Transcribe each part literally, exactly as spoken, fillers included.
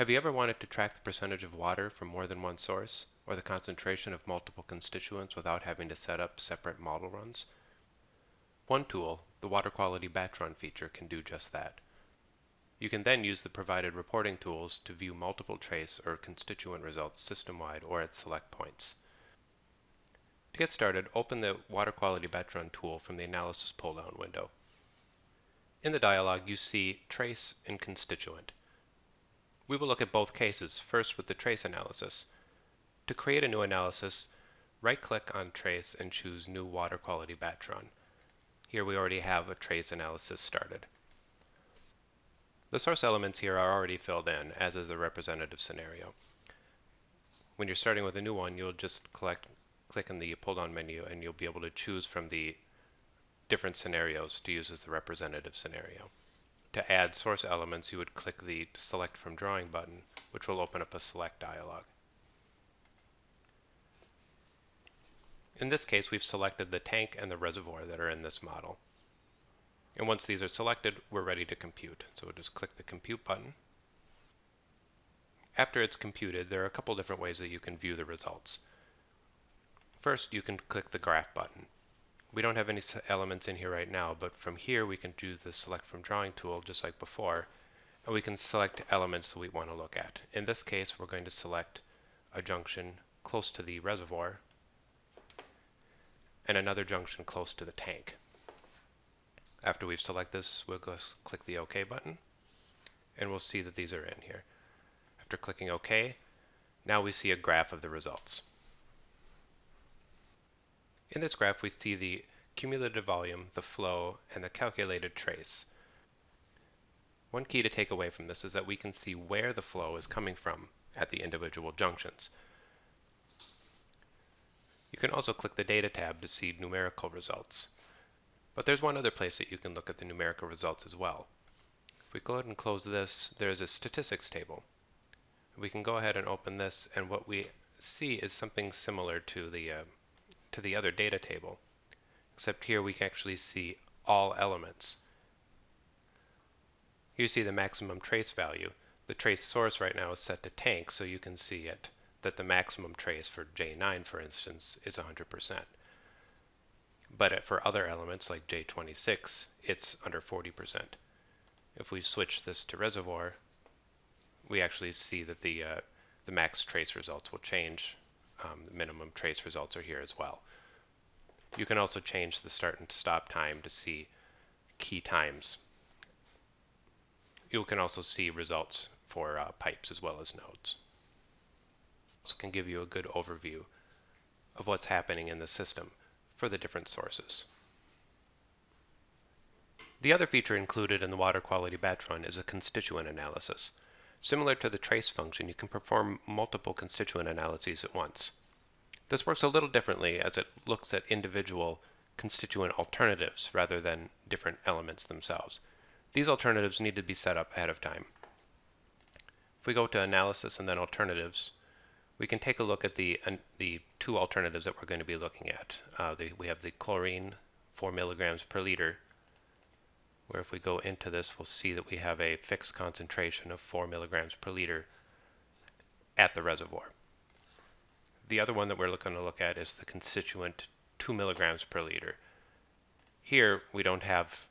Have you ever wanted to track the percentage of water from more than one source, or the concentration of multiple constituents without having to set up separate model runs? One tool, the Water Quality Batch Run feature, can do just that. You can then use the provided reporting tools to view multiple trace or constituent results system-wide or at select points. To get started, open the Water Quality Batch Run tool from the Analysis pull-down window. In the dialog, you see Trace and Constituent. We will look at both cases, first with the trace analysis. To create a new analysis, right-click on Trace and choose New Water Quality Batch Run. Here we already have a trace analysis started. The source elements here are already filled in, as is the representative scenario. When you're starting with a new one, you'll just collect, click on the pull-down menu and you'll be able to choose from the different scenarios to use as the representative scenario. To add source elements, you would click the Select from Drawing button, which will open up a Select dialog. In this case, we've selected the tank and the reservoir that are in this model. And once these are selected, we're ready to compute. So we'll just click the Compute button. After it's computed, there are a couple different ways that you can view the results. First, you can click the Graph button. We don't have any elements in here right now, but from here we can choose the Select from Drawing tool just like before, and we can select elements that we want to look at. In this case, we're going to select a junction close to the reservoir and another junction close to the tank. After we've selected this, we'll click the OK button, and we'll see that these are in here. After clicking OK, now we see a graph of the results. In this graph, we see the cumulative volume, the flow, and the calculated trace. One key to take away from this is that we can see where the flow is coming from at the individual junctions. You can also click the Data tab to see numerical results. But there's one other place that you can look at the numerical results as well. If we go ahead and close this, there's a statistics table. We can go ahead and open this, and what we see is something similar to the uh, to the other data table, except here we can actually see all elements. Here you see the maximum trace value. The trace source right now is set to tank, so you can see it that the maximum trace for J nine, for instance, is one hundred percent. But for other elements like J twenty-six, it's under forty percent. If we switch this to reservoir, we actually see that the, uh, the max trace results will change. Um, the minimum trace results are here as well. You can also change the start and stop time to see key times. You can also see results for uh, pipes as well as nodes. This can give you a good overview of what's happening in the system for the different sources. The other feature included in the Water Quality Batch Run is a constituent analysis. Similar to the trace function, you can perform multiple constituent analyses at once. This works a little differently as it looks at individual constituent alternatives rather than different elements themselves. These alternatives need to be set up ahead of time. If we go to Analysis and then Alternatives, we can take a look at the, uh, the two alternatives that we're going to be looking at. Uh, the, we have the chlorine, four milligrams per liter, where if we go into this, we'll see that we have a fixed concentration of four milligrams per liter at the reservoir. The other one that we're going to look at is the constituent two milligrams per liter. Here, we don't have,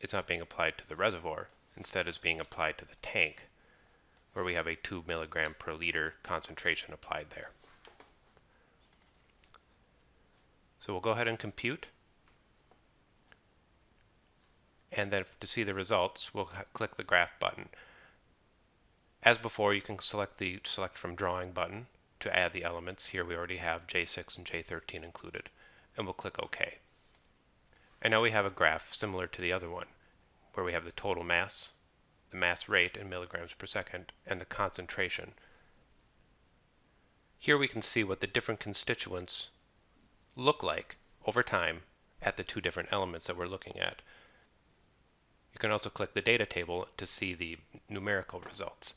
it's not being applied to the reservoir. Instead, it's being applied to the tank, where we have a two milligram per liter concentration applied there. So we'll go ahead and compute. And then to see the results, we'll click the Graph button. As before, you can select the Select from Drawing button to add the elements. Here we already have J six and J thirteen included, and we'll click OK. And now we have a graph similar to the other one, where we have the total mass, the mass rate in milligrams per second, and the concentration. Here we can see what the different constituents look like over time at the two different elements that we're looking at. You can also click the Data table to see the numerical results.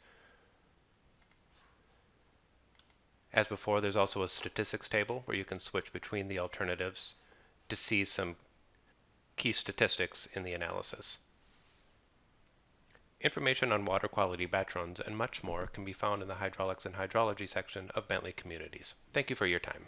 As before, there's also a statistics table where you can switch between the alternatives to see some key statistics in the analysis. Information on water quality batch runs and much more can be found in the Hydraulics and Hydrology section of Bentley Communities. Thank you for your time.